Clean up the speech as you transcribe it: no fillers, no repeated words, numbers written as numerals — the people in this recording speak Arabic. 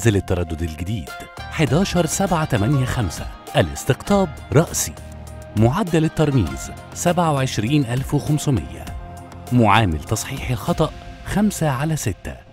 منزل التردد الجديد 11785. الاستقطاب رأسي. معدل الترميز 27500. معامل تصحيح الخطأ 5/6.